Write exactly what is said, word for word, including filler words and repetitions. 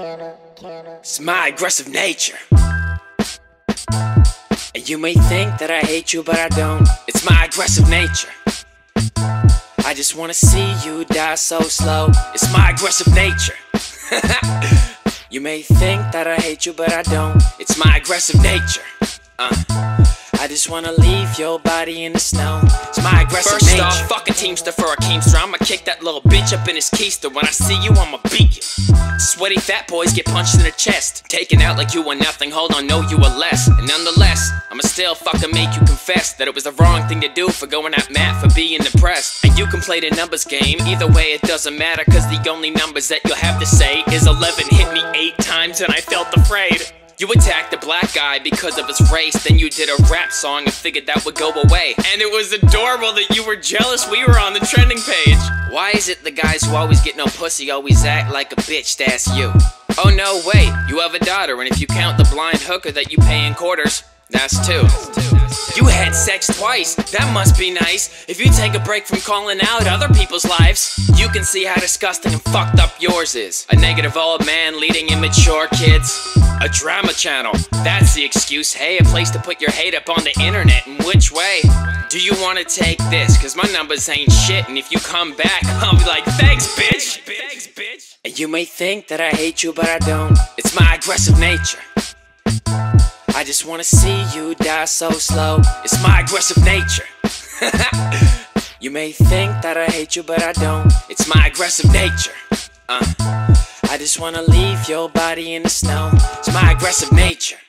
It's my aggressive nature. And you may think that I hate you, but I don't. It's my aggressive nature. I just wanna see you die so slow. It's my aggressive nature. You may think that I hate you, but I don't. It's my aggressive nature. Uh I just wanna leave your body in the snow. It's my aggressive First nature. First off, fuck a Teamster for a Keemster. I'ma kick that little bitch up in his keister. When I see you, I'ma beat you. Sweaty fat boys get punched in the chest, taken out like you were nothing. Hold on, no, you were less. And nonetheless, I'ma still fucking make you confess that it was the wrong thing to do, for going out mad, for being depressed. And you can play the numbers game. Either way, it doesn't matter, cause the only numbers that you'll have to say is eleven hit me eight times and I felt afraid. You attacked the black guy because of his race, then you did a rap song and figured that would go away. And it was adorable that you were jealous we were on the trending page. Why is it the guys who always get no pussy always act like a bitch? That's you. Oh no, wait, you have a daughter, and if you count the blind hooker that you pay in quarters, that's two. You had sex twice, that must be nice. If you take a break from calling out other people's lives, you can see how disgusting and fucked up yours is. A negative old man leading immature kids. A drama channel, that's the excuse. Hey, a place to put your hate up on the internet. And which way do you want to take this? Cause my numbers ain't shit, and if you come back, I'll be like, thanks, bitch. Thanks, bitch. And you may think that I hate you, but I don't. It's my aggressive nature. I just want to see you die so slow. It's my aggressive nature. You may think that I hate you, but I don't. It's my aggressive nature. Uh I just wanna leave your body in the snow. It's my aggressive nature.